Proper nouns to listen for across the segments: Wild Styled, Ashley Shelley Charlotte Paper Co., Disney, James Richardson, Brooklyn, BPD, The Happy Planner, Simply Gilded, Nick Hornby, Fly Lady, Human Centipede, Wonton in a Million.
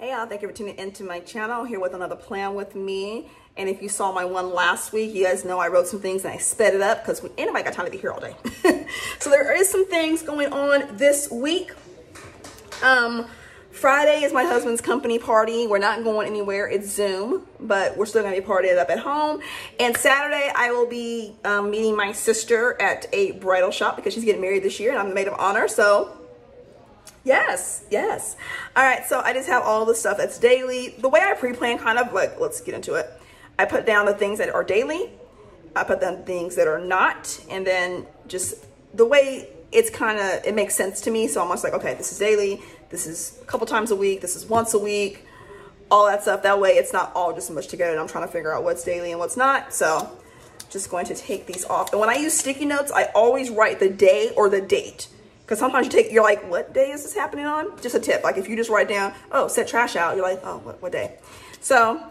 Hey y'all, thank you for tuning into my channel. Here with another plan with me. And if you saw my one last week, you guys know I wrote some things and I sped it up because anybody got time to be here all day. So there is some things going on this week. Friday is my husband's company party. We're not going anywhere. It's Zoom, but we're still gonna be partied up at home. And Saturday, I will be meeting my sister at a bridal shop because she's getting married this year and I'm the maid of honor, so. Yes, yes. All right, so I just have all the stuff that's daily. The way I pre-plan, kind of like, let's get into it. I put down the things that are daily. I put down things that are not. And then just the way it's kind of, it makes sense to me. So I'm almost like, okay, this is daily. This is a couple times a week. This is once a week. All that stuff. That way it's not all just mushed together. And I'm trying to figure out what's daily and what's not. So just going to take these off. And when I use sticky notes, I always write the day or the date. Because sometimes you're like, what day is this happening on? Just a tip. Like if you just write down, oh, set trash out. You're like, oh, what day? So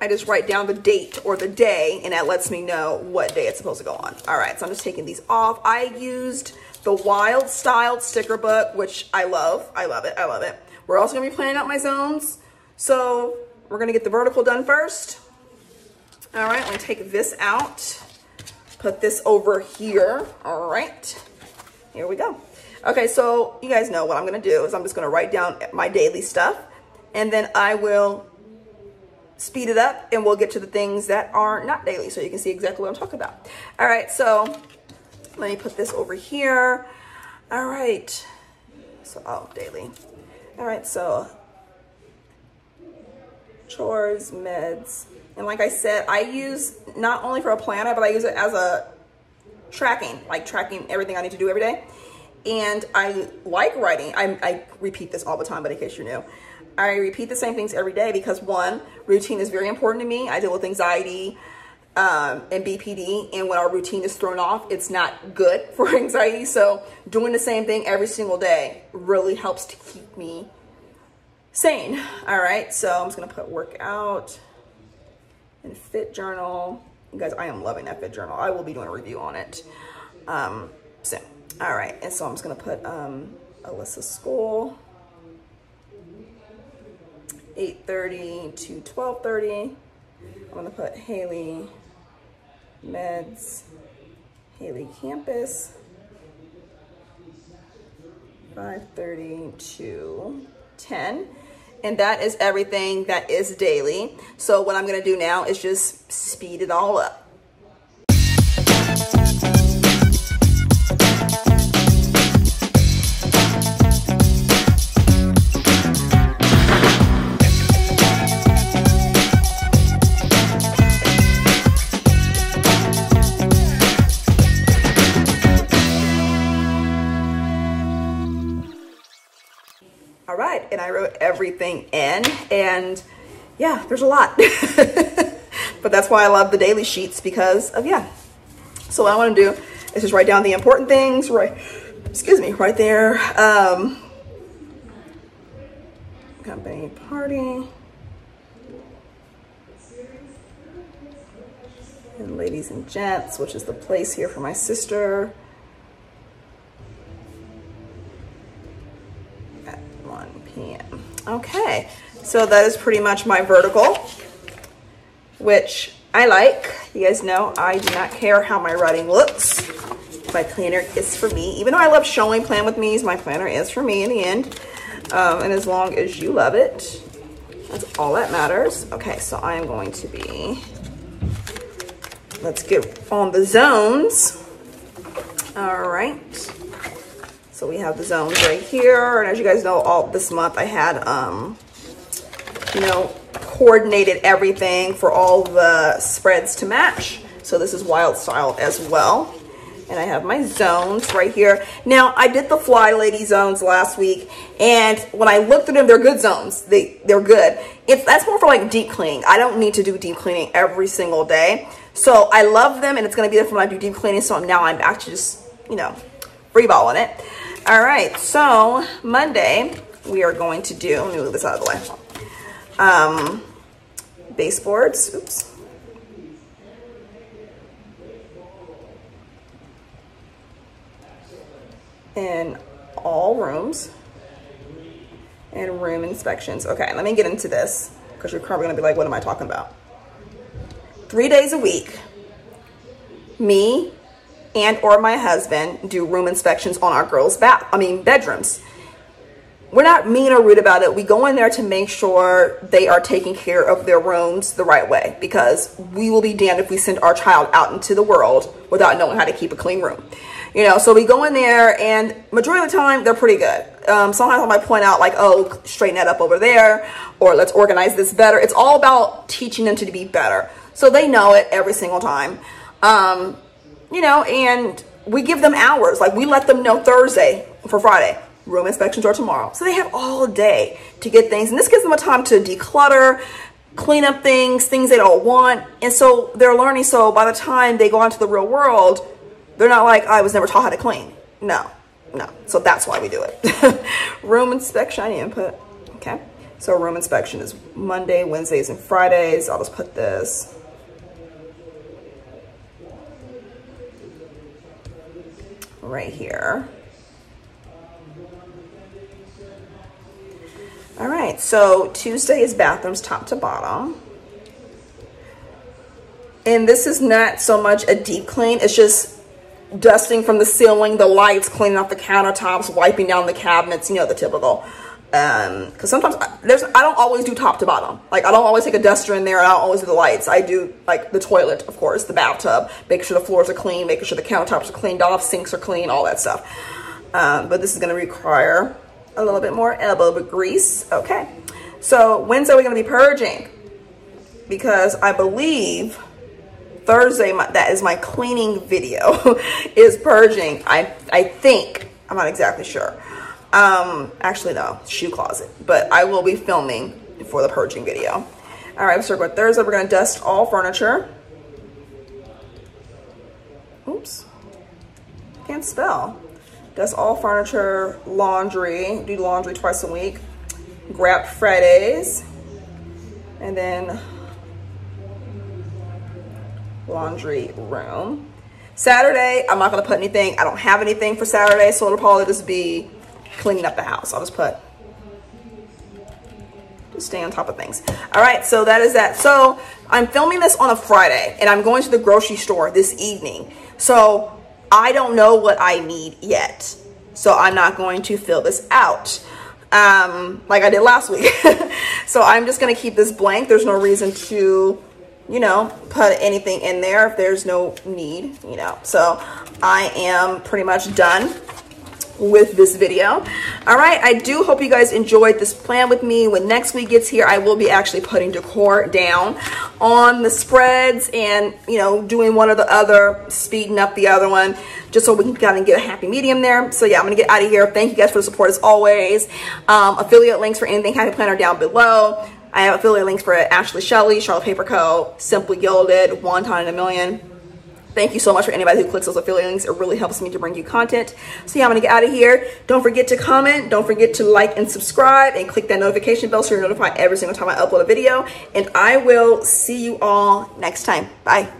I just write down the date or the day, and that lets me know what day it's supposed to go on. All right, so I'm just taking these off. I used the Wild Styled sticker book, which I love. I love it. I love it. We're also going to be planning out my zones. So we're going to get the vertical done first. All right, I'm going to take this out. Put this over here. All right. Here we go. Okay, so you guys know what I'm gonna do is I'm just gonna write down my daily stuff and then I will speed it up and we'll get to the things that are not daily so you can see exactly what I'm talking about. All right, so let me put this over here. All right, so all daily. All right, so chores, meds. And like I said, I use not only for a planner, but I use it as a tracking, like tracking everything I need to do every day. And I like writing. I repeat this all the time, but in case you're new, I repeat the same things every day because one, routine is very important to me. I deal with anxiety and BPD, and when our routine is thrown off, it's not good for anxiety. So doing the same thing every single day really helps to keep me sane. All right, so I'm just gonna put workout and fit journal. You guys, I am loving that fit journal. I will be doing a review on it soon. All right, and so I'm just gonna put Alyssa's school, 8:30 to 12:30. I'm gonna put Haley meds, Haley campus, 5:30 to 10. And that is everything that is daily. So what I'm gonna do now is just speed it all up. All right, and I wrote everything in, and yeah, there's a lot. But that's why I love the daily sheets because of, yeah. So what I wanna do is just write down the important things, right, excuse me, right there. Company party. And ladies and gents, which is the place here for my sister. Okay, so that is pretty much my vertical, which I like. You guys know I do not care how my writing looks. My planner is for me, even though I love showing plan with me's, my planner is for me in the end. And as long as you love it, that's all that matters. Okay, so I am going to be, let's get on the zones. All right. So we have the zones right here, and as you guys know, all this month I had, you know, coordinated everything for all the spreads to match. So this is Wild Style as well, and I have my zones right here. Now I did the Fly Lady zones last week, and when I looked at them, they're good zones. They're good. If that's more for like deep cleaning, I don't need to do deep cleaning every single day. So I love them, and it's going to be there for when I do deep cleaning. So now I'm actually just, you know, freeballing it. All right, so Monday we are going to do, let me move this out of the way, baseboards, oops. In all rooms. and room inspections. Okay, let me get into this because you're probably gonna be like, what am I talking about? 3 days a week, me and or my husband do room inspections on our girls' bedrooms. We're not mean or rude about it. We go in there to make sure they are taking care of their rooms the right way, because we will be damned if we send our child out into the world without knowing how to keep a clean room. You know, so we go in there and majority of the time, they're pretty good. Sometimes I might point out like, oh, straighten that up over there, or let's organize this better. It's all about teaching them to be better. So they know it every single time. You know, and we give them hours. Like we let them know Thursday for Friday. Room inspections are tomorrow. So they have all day to get things. And this gives them a time to declutter, clean up things they don't want. And so they're learning. So by the time they go out to the real world, they're not like, I was never taught how to clean. No, no. So that's why we do it. Room inspection, I need input. Okay. So room inspection is Monday, Wednesdays, and Fridays. I'll just put this. Right here. All right, so Tuesday is bathrooms top to bottom. And this is not so much a deep clean, it's just dusting from the ceiling, the lights, cleaning off the countertops, wiping down the cabinets, you know, the typical. Because sometimes I don't always do top to bottom. Like I don't always take a duster in there, I don't always do the lights. I do like the toilet, of course, the bathtub, making sure the floors are clean, making sure the countertops are cleaned off, sinks are clean, all that stuff. But this is gonna require a little bit more elbow grease. Okay, so Wednesday we're going to be purging, because I believe Thursday that is my cleaning video is purging. I think, I'm not exactly sure, actually no, shoe closet, but I will be filming for the purging video. All right, so Thursday we're going to dust all furniture. Oops, can't spell. That's all furniture, laundry, do laundry twice a week, grab Fridays, and then laundry room. Saturday, I'm not gonna put anything, I don't have anything for Saturday, so it'll probably just be cleaning up the house. I'll just put, just stay on top of things. All right, so that is that. So I'm filming this on a Friday, and I'm going to the grocery store this evening. So I don't know what I need yet, so I'm not going to fill this out like I did last week. So I'm just going to keep this blank. There's no reason to, you know, put anything in there if there's no need, you know. So I am pretty much done with this video. All right, I do hope you guys enjoyed this plan with me. When next week gets here, I will be actually putting decor down on the spreads and, you know, doing one or the other, speeding up the other one, just so we can kind of get a happy medium there. So yeah, I'm gonna get out of here. Thank you guys for the support as always. Affiliate links for anything Happy Planner down below. I have affiliate links for Ashley Shelley, Charlotte Paper Co., Simply Gilded, Wonton in a Million. Thank you so much for anybody who clicks those affiliate links. It really helps me to bring you content. So yeah, I'm gonna get out of here. Don't forget to comment. Don't forget to like and subscribe and click that notification bell so you're notified every single time I upload a video. And I will see you all next time. Bye.